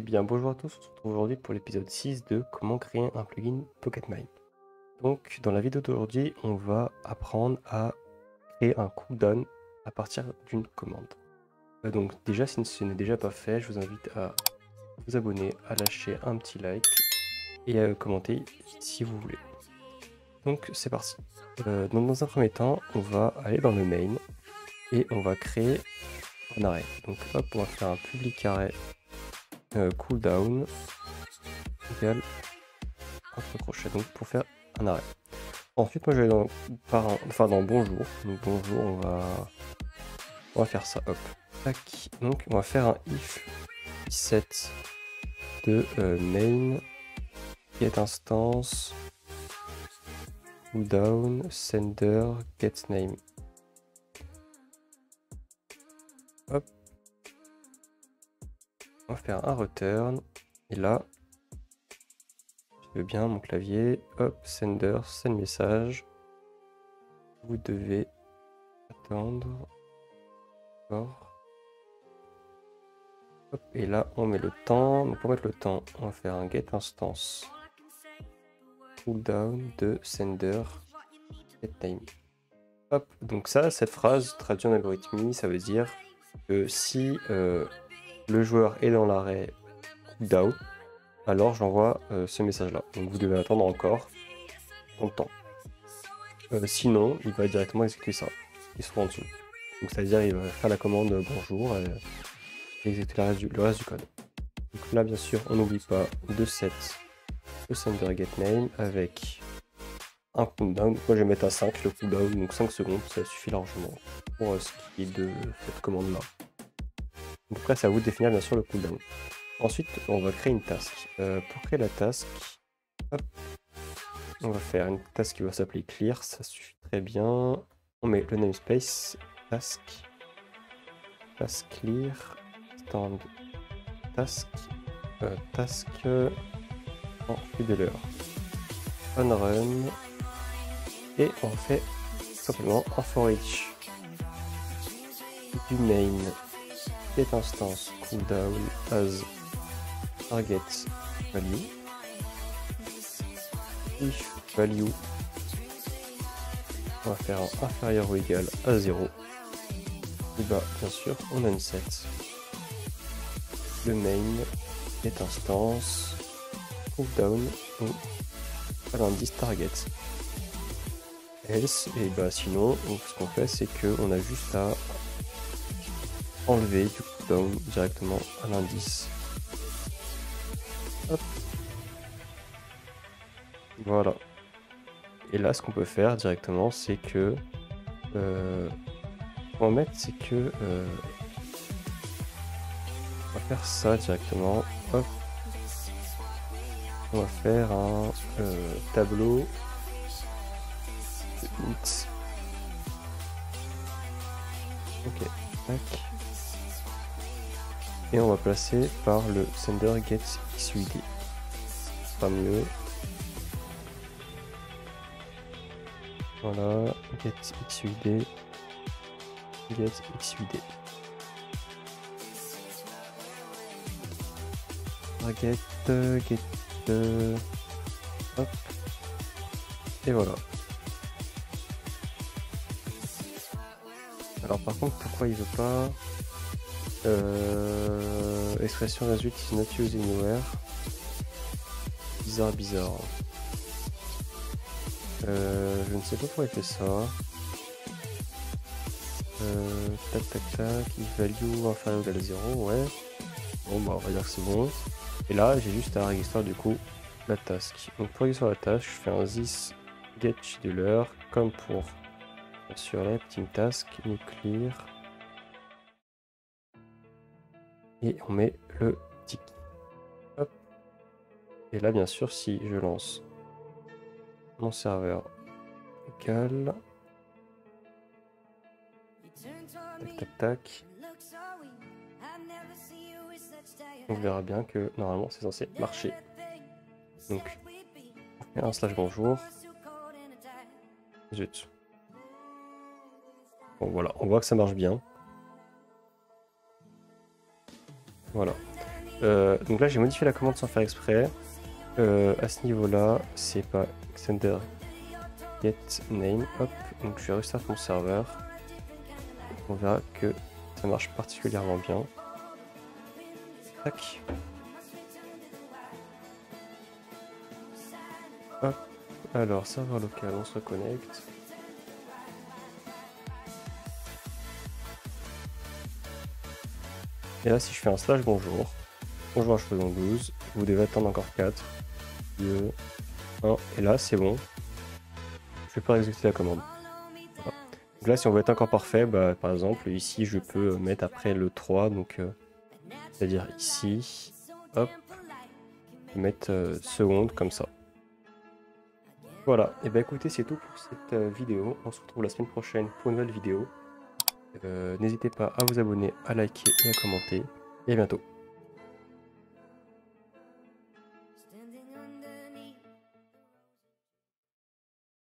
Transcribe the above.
Eh bien bonjour à tous, on se retrouve aujourd'hui pour l'épisode 6 de comment créer un plugin PocketMine. Donc dans la vidéo d'aujourd'hui, on va apprendre à créer un cooldown à partir d'une commande. Donc déjà, si ce n'est déjà pas fait, je vous invite à vous abonner, à lâcher un petit like et à commenter si vous voulez. Donc c'est parti. Donc dans un premier temps, on va aller dans le main et on va créer un array. Donc hop, on va faire un public array. Cooldown égale entre crochets, donc pour faire un arrêt. Ensuite moi je vais dans bonjour, donc bonjour on va faire ça, hop, tac, donc on va faire un if set de main get instance cooldown sender get name, hop. On va faire un return et là je veux bien mon clavier, hop, sender, send message, vous devez attendre encore, hop, et là on met le temps. Donc pour mettre le temps, on va faire un get instance cooldown de sender get name, hop. Donc ça, cette phrase traduit en algorithmie, ça veut dire que si le joueur est dans l'arrêt cooldown, alors j'envoie ce message là, donc vous devez attendre encore longtemps, sinon il va directement exécuter ça, il se trouve en dessous, donc c'est à dire il va faire la commande bonjour et exécuter le reste du code. Donc là bien sûr on n'oublie pas de set le sender get name avec un cooldown, moi je vais mettre à 5 le cooldown, donc 5 secondes ça suffit largement pour ce qui est de cette commande là. Donc là, c'est à vous de définir bien sûr le cooldown. Ensuite, on va créer une task. Pour créer la task, hop, on va faire une task qui va s'appeler clear, ça suffit très bien. On met le namespace, task, task clear, stand, task, task en fideleur, on run, et on fait simplement un for each du main. Get instance cooldown as target value if value, on va faire un inférieur ou égal à 0 et bah bien sûr on unset le main get instance cooldown à l'indice target else, et bah sinon donc, ce qu'on fait c'est que on a juste à enlever du cooldown directement à l'indice. Voilà. Et là, ce qu'on peut faire directement, c'est que en mettre, c'est que on va faire ça directement. Hop. On va faire un tableau init. Ok. Tac. Et on va placer par le sender get XUID, pas mieux, voilà, get XUID target, hop, et voilà. Alors par contre, pourquoi il veut pas expression result is not used anywhere, bizarre, je ne sais pas pourquoi il fait ça, tac, value inférieur ou égal à 0, ouais, bon bah on va dire que c'est bon, et là j'ai juste à registrer du coup la task. Donc pour registrer la task, je fais un this get scheduler, comme pour sur la petite task, new clear, et on met le tic, hop. Et là bien sûr si je lance mon serveur égal tac, on verra bien que normalement c'est censé marcher. Donc on fait un slash bonjour, zut, bon voilà, on voit que ça marche bien. Voilà. Donc là j'ai modifié la commande sans faire exprès. À ce niveau là c'est pas extender get name, hop, donc je restart mon serveur, on verra que ça marche particulièrement bien. Tac. Hop. Alors serveur local, on se reconnecte. Et là si je fais un slash bonjour, bonjour à Chevelon 12, vous devez attendre encore 4, 2, 1, et là c'est bon, je vais pas exécuter la commande. Voilà. Donc là si on veut être encore parfait, bah, par exemple ici je peux mettre après le 3, donc c'est-à-dire ici, hop, mettre seconde comme ça. Voilà, et bah écoutez c'est tout pour cette vidéo, on se retrouve la semaine prochaine pour une nouvelle vidéo. N'hésitez pas à vous abonner, à liker et à commenter, et à bientôt.